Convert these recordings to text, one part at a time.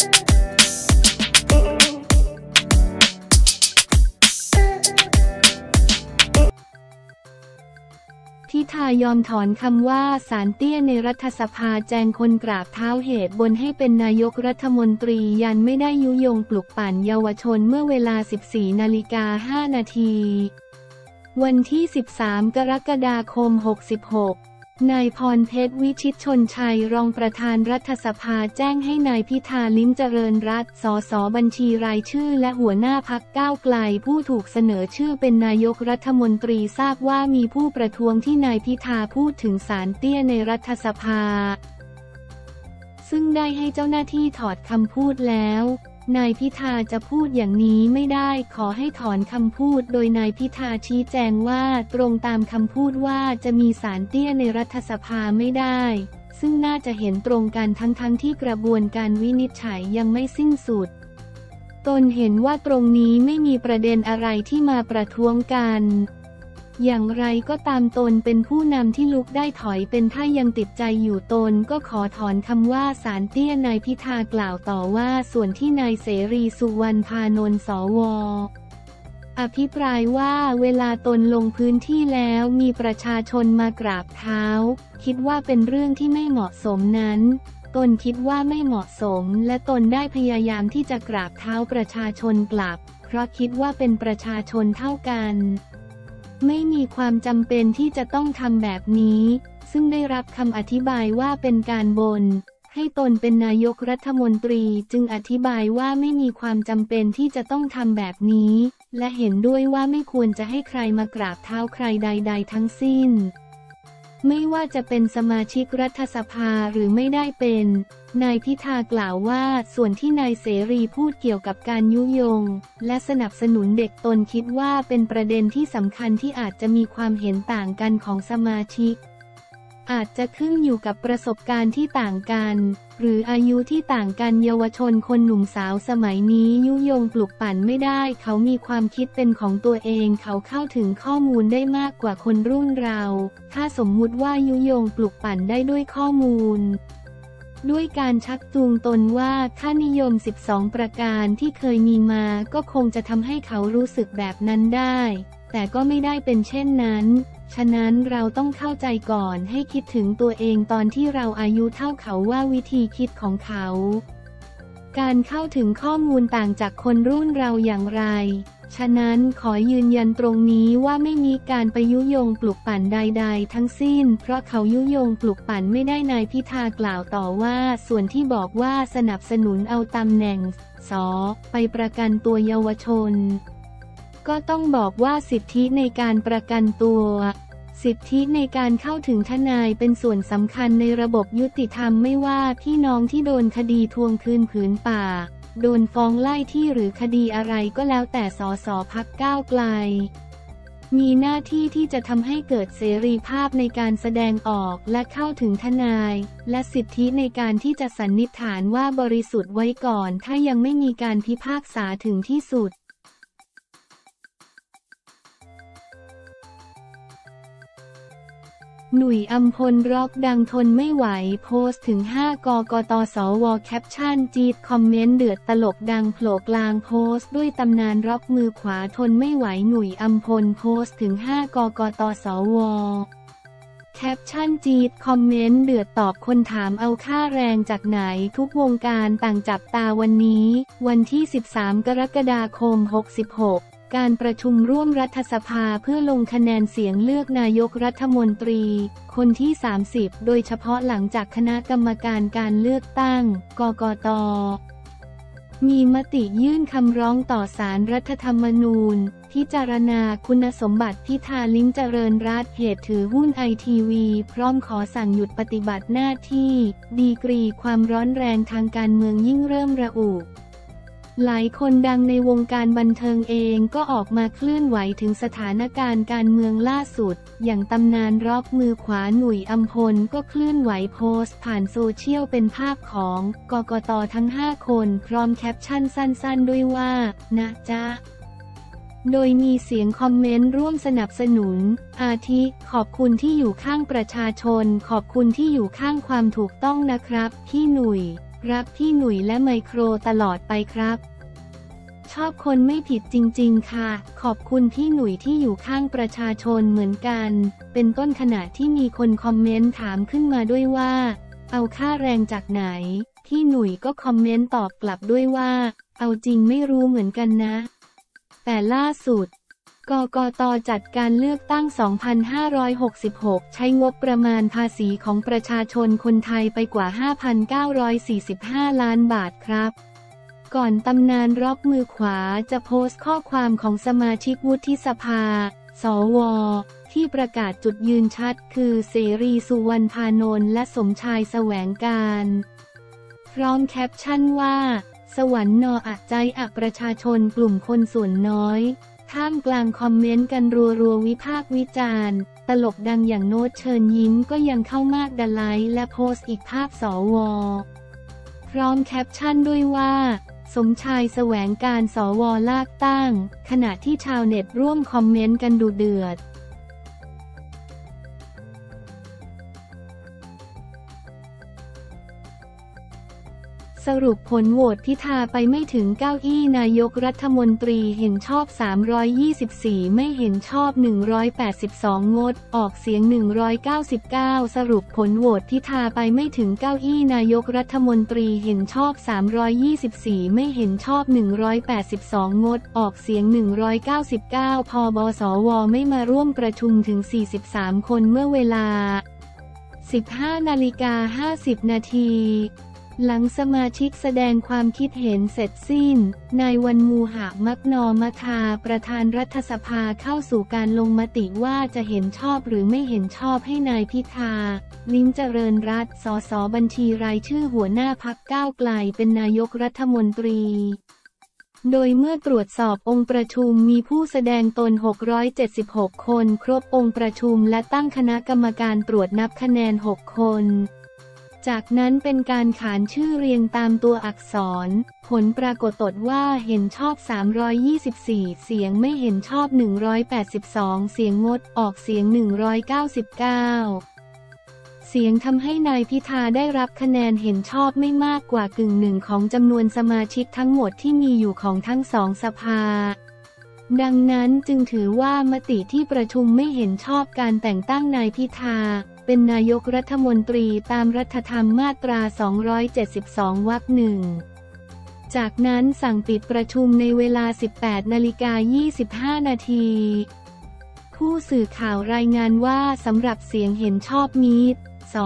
พิธายอมถอนคำว่าศาลเตี้ยในรัฐสภาแจงคนกราบเท้าเหตุบนให้เป็นนายกรัฐมนตรียันไม่ได้ยุยงปลุกปั่นเยาวชนเมื่อเวลา 14:05 นาทีวันที่13กรกฎาคม66นายพรเพชรวิชิตชนชัยรองประธานรัฐสภาแจ้งให้นายพิธาลิ้มเจริญรัตน์ส.ส.บัญชีรายชื่อและหัวหน้าพรรคก้าวไกลผู้ถูกเสนอชื่อเป็นนายกรัฐมนตรีทราบว่ามีผู้ประท้วงที่นายพิธาพูดถึงศาลเตี้ยในรัฐสภาซึ่งได้ให้เจ้าหน้าที่ถอดคำพูดแล้วนายพิธาจะพูดอย่างนี้ไม่ได้ขอให้ถอนคำพูดโดยนายพิธาชี้แจงว่าตรงตามคำพูดว่าจะมีศาลเตี้ยในรัฐสภาไม่ได้ซึ่งน่าจะเห็นตรงกันทั้งที่กระบวนการวินิจฉัยยังไม่สิ้นสุดตนเห็นว่าตรงนี้ไม่มีประเด็นอะไรที่มาประท้วงกันอย่างไรก็ตามตนเป็นผู้นำที่ลุกได้ถอยเป็นถ้ายังติดใจอยู่ตนก็ขอถอนคำว่าศาลเตี้ยนายพิธากล่าวต่อว่าส่วนที่นายเสรีสุวรรณพานนท์ สว.อภิปรายว่าเวลาตนลงพื้นที่แล้วมีประชาชนมากราบเท้าคิดว่าเป็นเรื่องที่ไม่เหมาะสมนั้นตนคิดว่าไม่เหมาะสมและตนได้พยายามที่จะกราบเท้าประชาชนกลับเพราะคิดว่าเป็นประชาชนเท่ากันไม่มีความจำเป็นที่จะต้องทำแบบนี้ซึ่งได้รับคำอธิบายว่าเป็นการบ่นให้ตนเป็นนายกรัฐมนตรีจึงอธิบายว่าไม่มีความจำเป็นที่จะต้องทำแบบนี้และเห็นด้วยว่าไม่ควรจะให้ใครมากราบเท้าใครใดๆทั้งสิ้นไม่ว่าจะเป็นสมาชิกรัฐสภาหรือไม่ได้เป็นนายพิธากล่าวว่าส่วนที่นายเสรีพูดเกี่ยวกับการยุยงและสนับสนุนเด็กตนคิดว่าเป็นประเด็นที่สำคัญที่อาจจะมีความเห็นต่างกันของสมาชิกอาจจะขึ้นอยู่กับประสบการณ์ที่ต่างกันหรืออายุที่ต่างกันเยาวชนคนหนุ่มสาวสมัยนี้ยุยงปลุกปั่นไม่ได้เขามีความคิดเป็นของตัวเองเขาเข้าถึงข้อมูลได้มากกว่าคนรุ่นเราถ้าสมมุติว่ายุยงปลุกปั่นได้ด้วยข้อมูลด้วยการชักจูงตนว่าค่านิยม12ประการที่เคยมีมาก็คงจะทำให้เขารู้สึกแบบนั้นได้แต่ก็ไม่ได้เป็นเช่นนั้นฉะนั้นเราต้องเข้าใจก่อนให้คิดถึงตัวเองตอนที่เราอายุเท่าเขาว่าวิธีคิดของเขาการเข้าถึงข้อมูลต่างจากคนรุ่นเราอย่างไรฉะนั้นขอยืนยันตรงนี้ว่าไม่มีการไปยุยงปลุกปั่นใดๆทั้งสิ้นเพราะเขายุยงปลุกปั่นไม่ได้นายพิธากล่าวต่อว่าส่วนที่บอกว่าสนับสนุนเอาตำแหน่งส.ไปประกันตัวเยาวชนก็ต้องบอกว่าสิทธิในการประกันตัวสิทธิในการเข้าถึงทนายเป็นส่วนสำคัญในระบบยุติธรรมไม่ว่าพี่น้องที่โดนคดีทวงคืนผืนป่าโดนฟ้องไล่ที่หรือคดีอะไรก็แล้วแต่ส.ส.พรรคก้าวไกลมีหน้าที่ที่จะทำให้เกิดเสรีภาพในการแสดงออกและเข้าถึงทนายและสิทธิในการที่จะสันนิษฐานว่าบริสุทธิ์ไว้ก่อนถ้ายังไม่มีการพิพากษาถึงที่สุดหนุ่ยอัมพลร็อกดังทนไม่ไหวโพสต์ถึง5 กกต.สว.แคปชั่นจี๊ดคอมเมนต์เดือดตลกดังโผล่กลางโพสต์ด้วยตำนานร็อกมือขวาทนไม่ไหวหนุ่ยอัมพลโพสต์ถึง5 กกต.สว.แคปชั่นจี๊ดคอมเมนต์เดือดตอบคนถามเอาค่าแรงจากไหนทุกวงการต่างจับตาวันนี้วันที่13กรกฎาคม66การประชุมร่วมรัฐสภาเพื่อลงคะแนนเสียงเลือกนายกรัฐมนตรีคนที่30โดยเฉพาะหลังจากคณะกรรมการการเลือกตั้งกกต.มีมติยื่นคำร้องต่อศาลรัฐธรรมนูญพิจารณาคุณสมบัติพิธาลิ้มเจริญรัตน์เหตุถือหุ้นไอทีวีพร้อมขอสั่งหยุดปฏิบัติหน้าที่ดีกรีความร้อนแรงทางการเมืองยิ่งเริ่มระอุหลายคนดังในวงการบันเทิงเองก็ออกมาเคลื่อนไหวถึงสถานการณ์การเมืองล่าสุดอย่างตำนานร็อกมือขวาหนุ่ยอัมพลก็เคลื่อนไหวโพสต์ผ่านโซเชียลเป็นภาพของกกต.ทั้ง5คนพร้อมแคปชั่นสั้นๆด้วยว่านะจ๊ะโดยมีเสียงคอมเมนต์ร่วมสนับสนุนอาทิขอบคุณที่อยู่ข้างประชาชนขอบคุณที่อยู่ข้างความถูกต้องนะครับพี่หนุ่ย รับพี่หนุ่ยและไมโครตลอดไปครับชอบคนไม่ผิดจริงๆค่ะขอบคุณพี่หนุ่ยที่อยู่ข้างประชาชนเหมือนกันเป็นต้นขณะที่มีคนคอมเมนต์ถามขึ้นมาด้วยว่าเอาค่าแรงจากไหนพี่หนุ่ยก็คอมเมนต์ตอบกลับด้วยว่าเอาจริงไม่รู้เหมือนกันนะแต่ล่าสุดกกต.จัดการเลือกตั้ง 2566 ใช้งบประมาณภาษีของประชาชนคนไทยไปกว่า 5,945 ล้านบาทครับก่อนตำนานรอบมือขวาจะโพสต์ข้อความของสมาชิกวุฒิสภาสว.ที่ประกาศจุดยืนชัดคือเสรีสุวรรณพานนท์และสมชายแสวงการพร้อมแคปชั่นว่าสวรรค์นออัดใจอับประชาชนกลุ่มคนส่วนน้อยท่ามกลางคอมเมนต์กันรัวๆวิพากษ์วิจารณ์ตลกดังอย่างโน้ตเชิญยิ้มก็ยังเข้ามากดไลค์และโพสต์อีกภาพสว.พร้อมแคปชั่นด้วยว่าสมชายแสวงการสว.ลากตั้งขณะที่ชาวเน็ตร่วมคอมเมนต์กันดุเดือดสรุปผลโหวตพิธาไปไม่ถึงเก้าอี้นายกรัฐมนตรีเห็นชอบ324ไม่เห็นชอบ182งดออกเสียง199สรุปผลโหวตพิธาไปไม่ถึงเก้าอี้นายกรัฐมนตรีเห็นชอบ324ไม่เห็นชอบ182งดออกเสียง199พบสวไม่มาร่วมประชุมถึง43คนเมื่อเวลา 15.50 นาทีหลังสมาชิกแสดงความคิดเห็นเสร็จสิ้นนายวันมูหะมักนอมทาประธานรัฐสภาเข้าสู่การลงมติว่าจะเห็นชอบหรือไม่เห็นชอบให้นายพิธาลิ้มเจริญรัตน์สสบัญชีรายชื่อหัวหน้าพรรคก้าวไกลเป็นนายกรัฐมนตรีโดยเมื่อตรวจสอบองค์ประชุมมีผู้แสดงตน676คนครบองค์ประชุมและตั้งคณะกรรมการตรวจนับคะแนน6คนจากนั้นเป็นการขานชื่อเรียงตามตัวอักษรผลปรากฏว่าเห็นชอบ324เสียงไม่เห็นชอบ182เสียงงดออกเสียง199เสียงทำให้นายพิธาได้รับคะแนนเห็นชอบไม่มากกว่ากึ่งหนึ่งของจำนวนสมาชิกทั้งหมดที่มีอยู่ของทั้งสองสภาดังนั้นจึงถือว่ามติที่ประชุมไม่เห็นชอบการแต่งตั้งนายพิธาเป็นนายกรัฐมนตรีตามรัฐธรรมมาตรา272วรรค1จากนั้นสั่งปิดประชุมในเวลา 18.25 นาทีผู้สื่อข่าวรายงานว่าสำหรับเสียงเห็นชอบนี้ส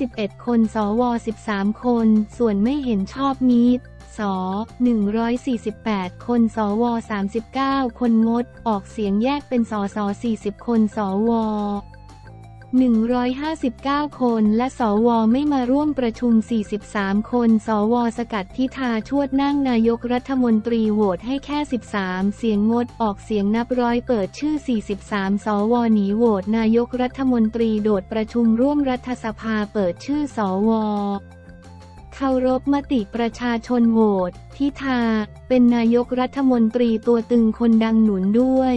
.311คนสว13คนส่วนไม่เห็นชอบนี้ส.148คนสว39คนงดออกเสียงแยกเป็นส.ส40คนสว159คนและสวไม่มาร่วมประชุม43คนสวสกัดพิธาชวดนั่งนายกรัฐมนตรีโหวตให้แค่13เสียงงดออกเสียงนับร้อยเปิดชื่อ43สวหนีโหวตนายกรัฐมนตรีโดดประชุมร่วมรัฐสภาเปิดชื่อสวเคารพมติประชาชนโหวตพิธาเป็นนายกรัฐมนตรีตัวตึงคนดังหนุนด้วย